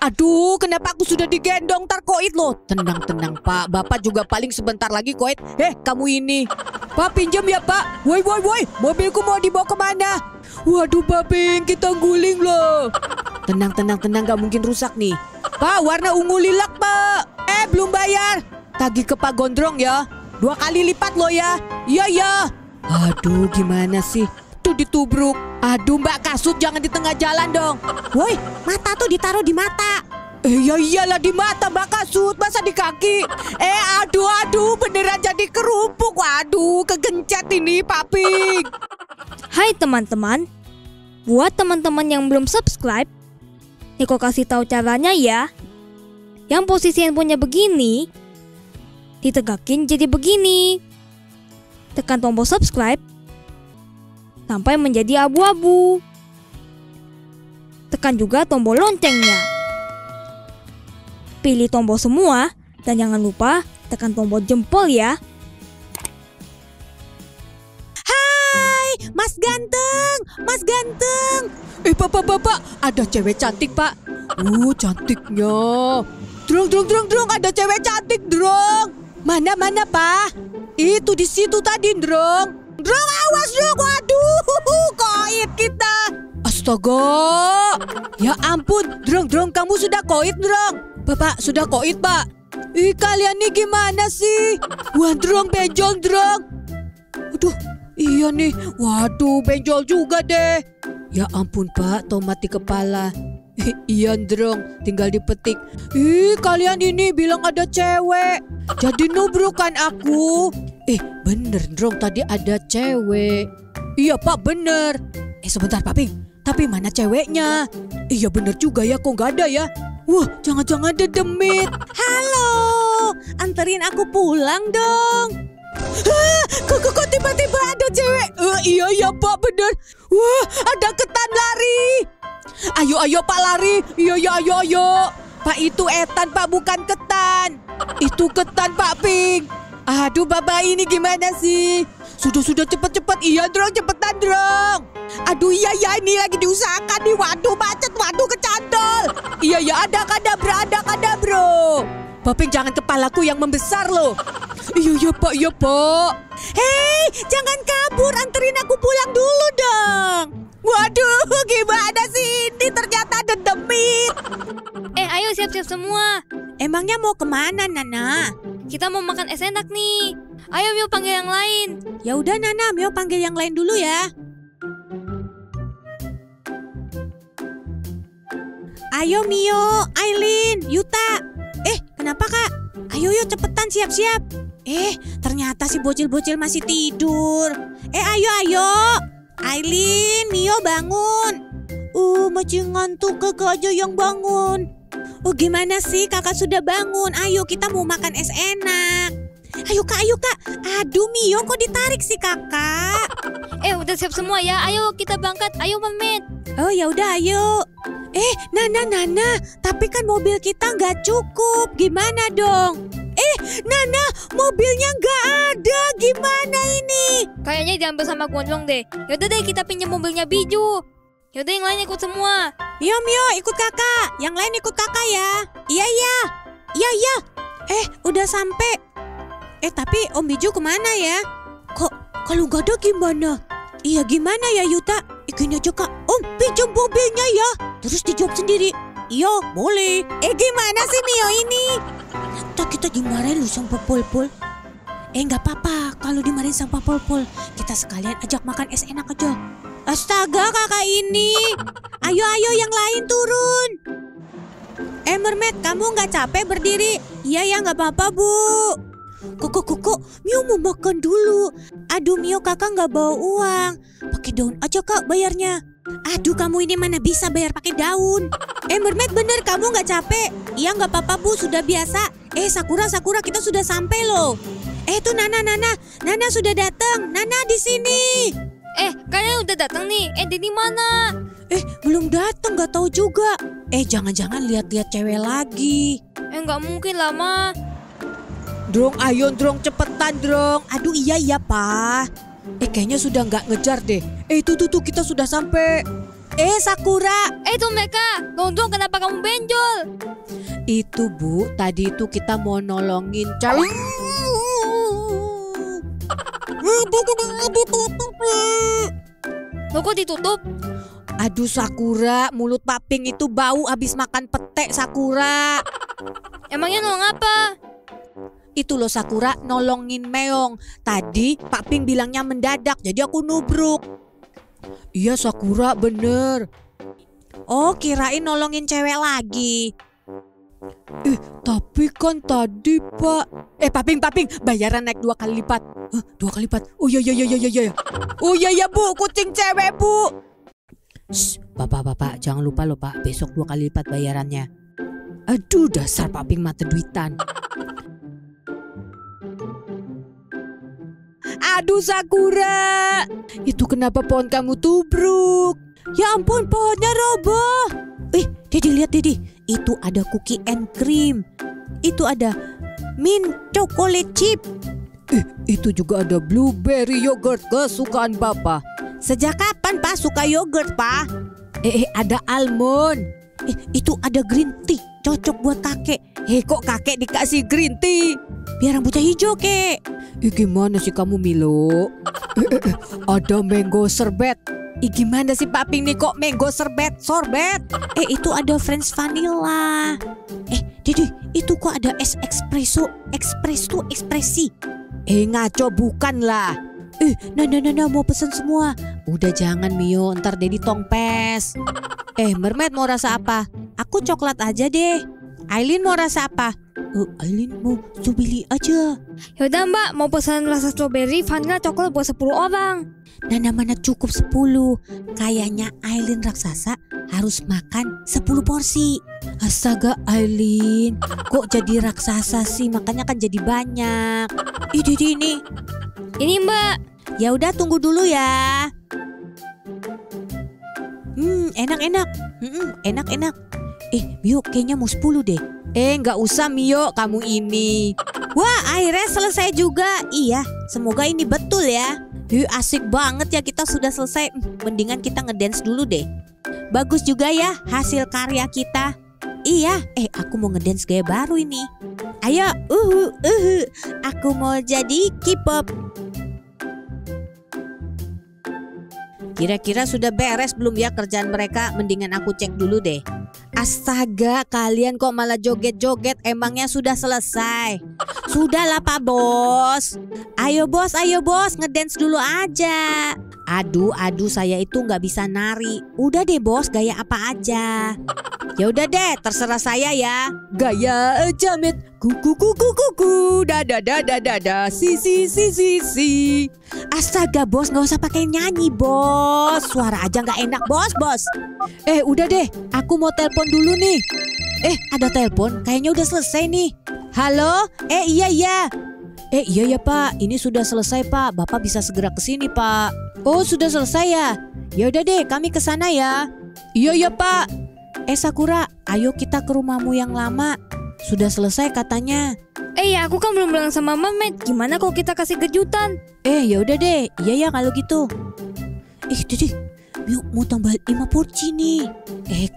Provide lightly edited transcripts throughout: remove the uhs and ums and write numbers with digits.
Aduh, kenapa aku sudah digendong? Ntar koit loh. Tenang-tenang pak, bapak juga paling sebentar lagi koit. Kamu ini. Pak, pinjam ya pak. Woi, mobilku mau dibawa kemana? Waduh, babing, kita guling loh. Tenang, gak mungkin rusak nih. Pak, warna ungu lilak pak. Belum bayar. Tagih ke Pak Gondrong ya. 2 kali lipat loh ya. Iya. Aduh, gimana sih? Tuh ditubruk. Aduh, Mbak Kasut jangan di tengah jalan dong. Woi, mata tuh ditaruh di mata. Ya iyalah di mata Mbak Kasut, masa di kaki. Aduh, beneran jadi kerupuk. Waduh, kegencet ini Papik. Hai teman-teman. Buat teman-teman yang belum subscribe, Niko kasih tahu caranya ya. Yang posisi handphonenya begini, ditegakin jadi begini. Tekan tombol subscribe sampai menjadi abu-abu. Tekan juga tombol loncengnya. Pilih tombol semua dan jangan lupa tekan tombol jempol ya. Hai, Mas Ganteng, Mas Ganteng. Bapak, ada cewek cantik, Pak. Cantiknya. Drong, ada cewek cantik, Drong. Mana, Pak? Itu di situ tadi, Drong. Drong, awas Drong, waduh, koit kita. Astaga, ya ampun, Drong, kamu sudah koit Drong. Bapak, sudah koit Pak. Kalian nih gimana sih? Wah, Drong, benjol Drong. Aduh, iya nih, waduh, benjol juga deh. Ya ampun Pak, tomat di kepala. Iya Drong, tinggal dipetik. Kalian ini bilang ada cewek, jadi nubrukan aku. Bener Drong, tadi ada cewek. Iya Pak, bener. Sebentar Papi, tapi mana ceweknya? Iya bener juga ya, kok nggak ada ya. Wah, jangan-jangan ada demit. Halo, anterin aku pulang dong. Kok tiba-tiba ada cewek? Iya Pak, bener. Wah, ada ketan lari. Ayo Pak lari. Iya. Pak, itu etan Pak, bukan ketan. Itu ketan Pak Pink. Aduh, Bapak ini gimana sih? Sudah cepet. Iya Drong, cepetan Drong. Aduh, iya ini lagi diusahakan nih. Waduh, macet, waduh, kecantol. Iya, ada bro. Bapak, jangan kepalaku yang membesar loh. Iya pak. Hei, jangan kabur, anterin aku pulang dulu dong. Waduh, gimana sih ini, ternyata ada demit. Ayo siap-siap semua. Emangnya mau kemana Nana? Kita mau makan es enak nih. Ayo Mio panggil yang lain. Ya udah Nana, Mio panggil yang lain dulu ya. Ayo Mio, Ailin, Yuta. Kenapa kak? Ayo yuk cepetan siap-siap. Ternyata si bocil-bocil masih tidur. Ayo. Ailin, Mio bangun. Macing ngantuk, kakak aja yang bangun. Gimana sih, kakak sudah bangun. Ayo kita mau makan es enak. Ayo kak. Aduh Mio, kok ditarik sih kakak? Udah siap semua ya. Ayo kita berangkat. Ayo Mermaid. Oh ya udah ayo. Nana, tapi kan mobil kita nggak cukup, gimana dong? Nana, mobilnya nggak ada, gimana ini? Kayaknya diambil sama Gondrong deh. Yaudah deh, kita pinjam mobilnya Biju. Yaudah yang lain ikut semua. Mio, ikut kakak. Yang lain ikut kakak ya. Iya. Udah sampai. Tapi Om Biju kemana ya? Kok kalau nggak ada gimana? Iya gimana ya Yuta? Gini aja kak, Om pinjam mobilnya ya. Terus dijawab sendiri. Iya boleh. Gimana sih Mio ini? Kita dimarahin lu sama Popol-Pol. Nggak apa-apa kalau dimarahin sama Popol-Pol. Kita sekalian ajak makan es enak aja. Astaga kakak ini. Ayo yang lain turun. Mermaid, kamu nggak capek berdiri? Iya nggak apa-apa bu. Kok, Mio mau makan dulu. Aduh Mio, kakak nggak bawa uang. Pakai daun aja kak bayarnya. Aduh kamu ini mana bisa bayar pakai daun. Mermaid, bener kamu nggak capek? Iya nggak apa-apa bu, sudah biasa. Sakura, kita sudah sampai loh. Itu Nana sudah datang. Nana di sini. Kalian udah datang nih. Di mana? Belum datang, nggak tahu juga. Jangan-jangan lihat-lihat cewek lagi. Nggak mungkin lah Ma. Drong, ayo Drong, cepetan Drong. Aduh iya pak. Kayaknya sudah nggak ngejar deh. Itu tuh kita sudah sampai. Sakura! Itu Meka! Gonggong, kenapa kamu benjol? Itu Bu, tadi itu kita mau nolongin Celine. Loh, kok ditutup? Aduh Sakura, mulut Pak Pink itu bau abis makan petek Sakura. Emangnya nolong apa? Itu loh Sakura, nolongin Meong. Tadi Pak Pink bilangnya mendadak, jadi aku nubruk. Iya Sakura, bener. Oh, kirain nolongin cewek lagi. Tapi kan tadi Pak. Pak Pink, bayaran naik 2 kali lipat. Hah, 2 kali lipat? Oh iya. Oh iya Bu, kucing cewek Bu. Bapak, jangan lupa loh Pak, besok 2 kali lipat bayarannya. Aduh, dasar Pak Pink mata duitan. Aduh Sakura, itu kenapa pohon kamu tubruk? Ya ampun, pohonnya roboh. Didi lihat Didi, itu ada cookie and cream. Itu ada mint chocolate chip. Itu juga ada blueberry yogurt kesukaan Bapak. Sejak kapan Pak suka yogurt Pak? Ada almond. Itu ada green tea, cocok buat kakek. Kok kakek dikasih green tea? Biar rambutnya hijau kek. Gimana sih kamu Milo? Ada mango sorbet. Gimana sih Pak Pink nih, kok mango sorbet? Itu ada French vanilla. Didi, itu kok ada es espresso. Ngaco bukan lah. Nah, mau pesen semua. Udah jangan Mio, ntar Dedi tongpes. Mermaid mau rasa apa? Aku coklat aja deh. Ailin mau rasa apa? Ailin mau strawberry aja. Yaudah Mbak, mau pesan rasa strawberry, vanilla, coklat buat 10 orang. Mana cukup 10. Kayaknya Ailin raksasa harus makan 10 porsi. Astaga Ailin, kok jadi raksasa sih? Makanya kan jadi banyak. Didi ini. Ini Mbak. Ya udah, tunggu dulu ya. Enak. Mio kayaknya mau 10 deh. Nggak usah Mio, kamu ini. Wah, akhirnya selesai juga. Iya, semoga ini betul ya. Asik banget ya, kita sudah selesai. Mendingan kita ngedance dulu deh. Bagus juga ya hasil karya kita. Iya, aku mau ngedance gaya baru ini. Ayo, aku mau jadi K-pop. Kira-kira sudah beres belum ya kerjaan mereka? Mendingan aku cek dulu deh. Astaga, kalian kok malah joget-joget? Emangnya sudah selesai? Sudahlah Pak Bos. Ayo bos, ngedance dulu aja. Aduh, saya itu nggak bisa nari. Udah deh Bos, gaya apa aja? Ya udah deh, terserah saya ya. Gaya jamet, kuku, dada, si. Astaga Bos, nggak usah pakai nyanyi Bos. Suara aja nggak enak Bos. Udah deh, aku mau telepon dulu nih. Ada telepon, kayaknya udah selesai nih. Halo? Iya. Iya Pak, ini sudah selesai Pak. Bapak bisa segera ke sini Pak. Oh, sudah selesai ya? Ya udah deh, kami ke sana ya. Iya Pak. Sakura, ayo kita ke rumahmu yang lama. Sudah selesai katanya. Ya aku kan belum bilang sama Mermaid. Gimana kalau kita kasih kejutan? Ya udah deh. Iya ya kalau gitu. Didi, Mio mau tambah 5 porsi nih.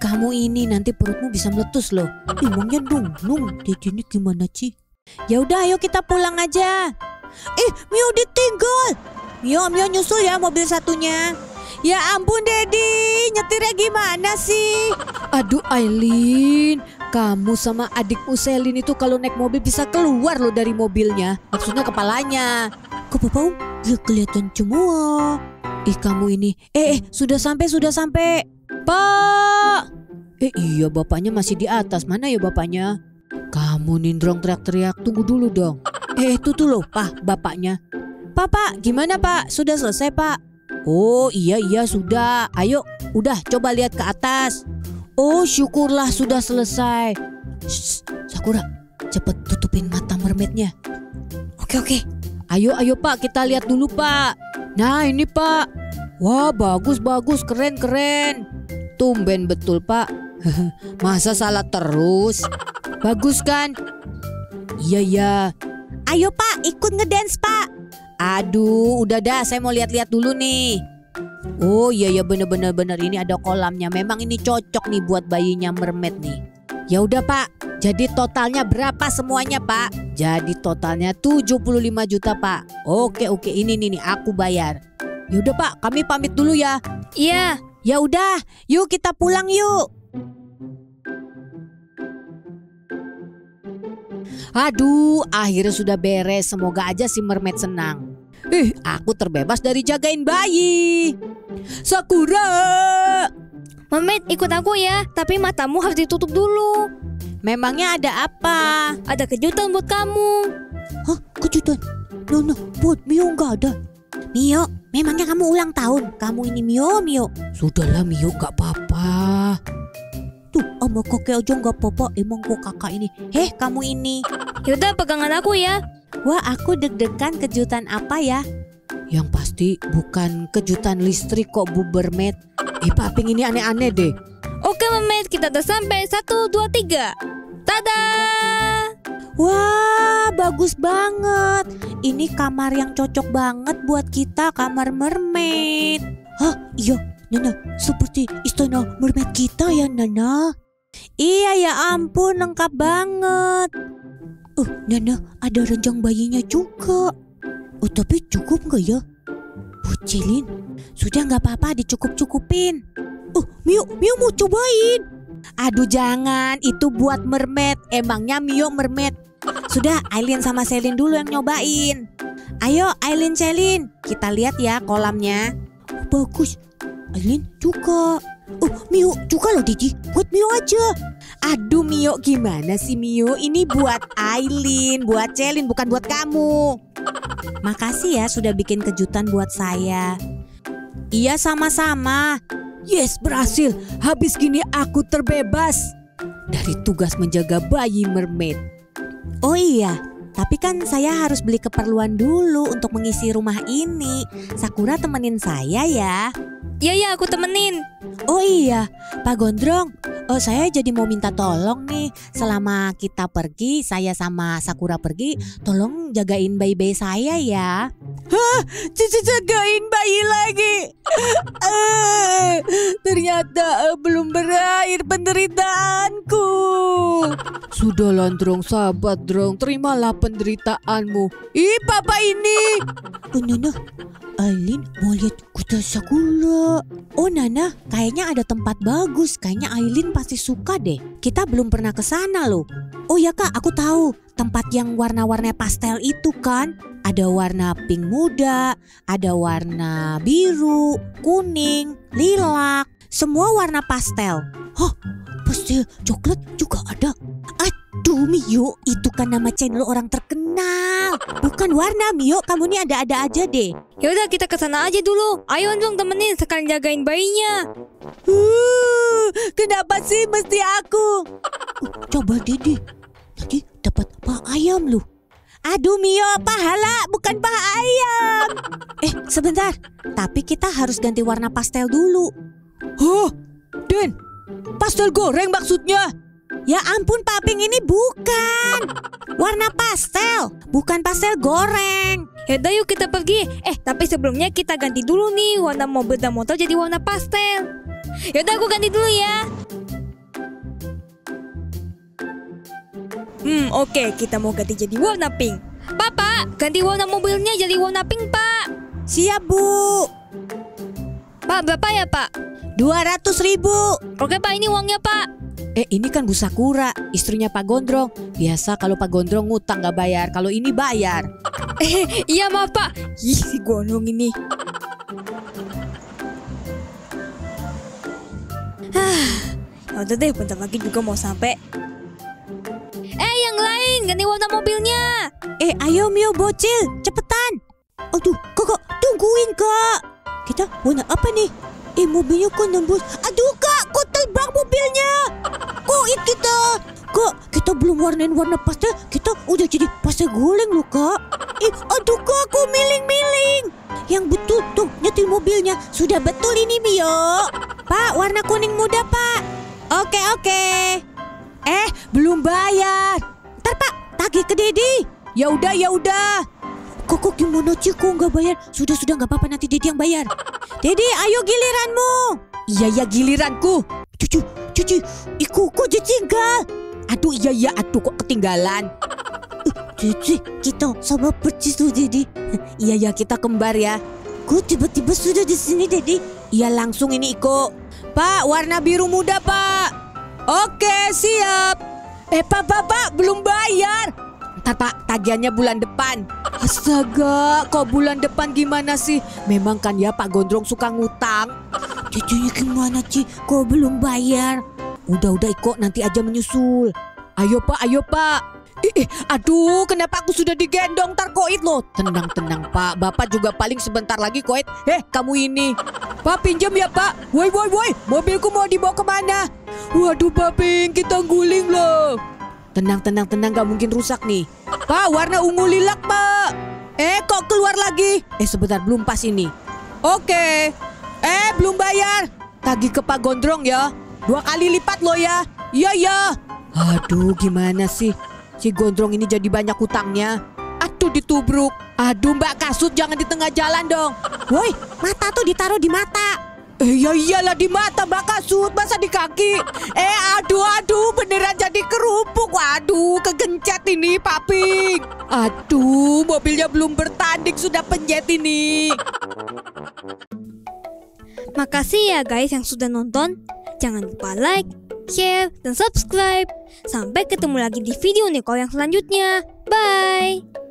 Kamu ini nanti perutmu bisa meletus loh. Emangnya dong. Didi ini gimana sih? Ya udah, ayo kita pulang aja. Mio ditinggal. Mio nyusul ya mobil satunya. Ya ampun Dedi, nyetirnya gimana sih? Aduh Ailin, kamu sama adikmu Celine itu kalau naik mobil bisa keluar loh dari mobilnya. Maksudnya kepalanya. Kok bau? Ya kelihatan semua. Kamu ini. Sudah sampai. Pak. Iya, bapaknya masih di atas. Mana ya bapaknya? Kamu nindrong teriak-teriak. Tunggu dulu dong. Itu tuh loh, Pak, bapaknya. Pak, gimana Pak? Sudah selesai Pak? Oh iya sudah. Ayo udah, coba lihat ke atas. Oh syukurlah sudah selesai. Shh, Sakura, cepet tutupin mata mermaidnya. Oke. Ayo Pak, kita lihat dulu Pak. Nah ini Pak. Wah, bagus, keren. Tumben betul Pak. Masa salah terus. Bagus kan? Iya. Ayo Pak, ikut ngedance Pak. Aduh, udah dah, saya mau lihat-lihat dulu nih. Oh iya ya, bener-bener ini ada kolamnya. Memang ini cocok nih buat bayinya mermaid nih. Ya udah Pak, jadi totalnya berapa semuanya Pak? Jadi totalnya 75 juta Pak. Oke, ini nih aku bayar. Ya udah Pak, kami pamit dulu ya. Iya, ya udah, yuk kita pulang yuk. Aduh, akhirnya sudah beres. Semoga aja si mermaid senang. Aku terbebas dari jagain bayi. Sakura! Mermaid, ikut aku ya. Tapi matamu harus ditutup dulu. Memangnya ada apa? Ada kejutan buat kamu. Hah, kejutan? No, buat Mio nggak ada. Mio, memangnya kamu ulang tahun? Kamu ini Mio. Sudahlah Mio, nggak apa-apa. Tuh, sama kakek aja nggak apa-apa. Emang kok kakak ini? Heh, kamu ini. Yaudah, pegangan aku ya. Wah, aku deg-degan, kejutan apa ya? Yang pasti bukan kejutan listrik kok, Bu Mermaid. Paping ini aneh-aneh deh. Oke, Mermaid, kita udah sampai. 1, 2, 3. Tada! Wah, bagus banget. Ini kamar yang cocok banget buat kita, kamar mermaid. Hah, iya. Nana, seperti istana mermaid kita ya, Nana. Iya ya ampun, lengkap banget. Nana, ada ranjang bayinya juga. Tapi cukup nggak ya? Celine, sudah nggak apa-apa, dicukup-cukupin. Mio mau cobain. Aduh, jangan, itu buat mermaid. Emangnya Mio mermaid? Sudah, Ailin sama Celine dulu yang nyobain. Ayo, Ailin, Celine, kita lihat ya kolamnya. Bagus. Ailin juga. Mio juga loh Didi, buat Mio aja. Aduh Mio, gimana sih Mio? Ini buat Ailin, buat Celine, bukan buat kamu. Makasih ya sudah bikin kejutan buat saya. Iya, sama-sama. Yes, berhasil. Habis gini aku terbebas dari tugas menjaga bayi mermaid. Oh iya, tapi kan saya harus beli keperluan dulu untuk mengisi rumah ini. Sakura temenin saya ya. Iya, aku temenin. Oh iya, Pak Gondrong. Saya jadi mau minta tolong nih. Selama kita pergi, saya sama Sakura pergi, tolong jagain bayi-bayi saya ya. Hah, jagain bayi lagi? Ternyata belum berakhir penderitaanku. Sudah Landrong, sahabat Drong, terimalah penderitaanmu. Ih, papa ini. Nana, Ailin mau lihat kuda Sakura. Oh Nana, kayaknya ada tempat bagus. Kayaknya Ailin pasti suka deh. Kita belum pernah ke sana loh. Oh ya Kak, aku tahu. Tempat yang warna-warna pastel itu kan. Ada warna pink muda, ada warna biru, kuning, lilac. Semua warna pastel. Hah, pastel coklat juga ada. Aduh Mio, itu kan nama channel orang terkenal. Bukan warna Mio, kamu nih ada-ada aja deh. Yaudah, kita kesana aja dulu. Ayo dong temenin, sekalian jagain bayinya. Kenapa sih mesti aku? Coba Didi, nanti dapat paha ayam loh. Aduh Mio, pahala bukan paha ayam. Sebentar, tapi kita harus ganti warna pastel dulu. Huh, Den, pastel goreng maksudnya? Ya ampun Paping, ini bukan warna pastel, bukan pastel goreng. Yaudah yuk kita pergi. Tapi sebelumnya kita ganti dulu nih warna mobil dan motor jadi warna pastel. Yaudah, aku ganti dulu ya. Oke, kita mau ganti jadi warna pink. Papa, ganti warna mobilnya jadi warna pink Pak. Siap Bu. Pak, berapa ya Pak? 200.000. Oke Pak, ini uangnya Pak. Ini kan Bu Sakura, istrinya Pak Gondrong. Biasa kalau Pak Gondrong ngutang gak bayar, kalau ini bayar. Iya maaf Pak. Ih, si Gondrong ini. Udah deh, bentar lagi juga mau sampai. Yang lain, ganti warna mobilnya. Ayo Mio bocil, cepetan. Aduh, Kakak, tungguin Kak. Kita warna apa nih? Mobilnya kok nembus. Aduh Kak, kok terbang mobilnya? Koit kita. Kak, kita belum warnain warna pastel. Kita udah jadi pastel goreng loh Kak. Aduh Kak, aku miling-miling. Yang betul dong nyetir mobilnya. Sudah betul ini Mio. Pak, warna kuning muda Pak. Oke. Belum bayar. Ntar Pak, tagih ke Didi. Ya udah. Kok gimana sih, kok nggak bayar? Sudah nggak apa-apa, nanti Dedi yang bayar. Dedi, ayo giliranmu. Iya giliranku. Cuci, ikuku jejinggal. Aduh iya aduh kok ketinggalan. Cuci, kita sama percis tuh Dedi. Iya kita kembar ya. Kok tiba-tiba sudah di sini Dedi? Iya langsung ini Iko. Pak, warna biru muda Pak. Oke siap. Pak belum bayar. Ntar Pak, tagihannya bulan depan. Astaga, kok bulan depan gimana sih? Memang kan ya Pak Gondrong suka ngutang. Cucunya gimana sih? Kok belum bayar? Udah Iko, nanti aja menyusul. Ayo Pak. Ih, aduh, kenapa aku sudah digendong ntar koit loh. Tenang Pak, Bapak juga paling sebentar lagi koit. Kamu ini Pak, pinjam ya Pak. Woi, mobilku mau dibawa kemana? Waduh Paping, kita guling loh. Tenang, gak mungkin rusak nih. Pak, warna ungu lilak, Pak. Kok keluar lagi? Sebentar, belum pas ini. Oke. Belum bayar. Tagih ke Pak Gondrong ya. 2 kali lipat loh ya. Iya. Aduh, gimana sih? Si Gondrong ini jadi banyak hutangnya. Aduh, ditubruk. Aduh, Mbak Kasut, jangan di tengah jalan dong. Woi, mata tuh ditaruh di mata. Ya iyalah di mata Mbak Kasut, masa di kaki. Aduh beneran jadi kerupuk. Waduh kegencet ini Pak Ping. Aduh mobilnya belum bertanding sudah penjet ini. Makasih ya guys yang sudah nonton. Jangan lupa like, share, dan subscribe. Sampai ketemu lagi di video Niko yang selanjutnya. Bye.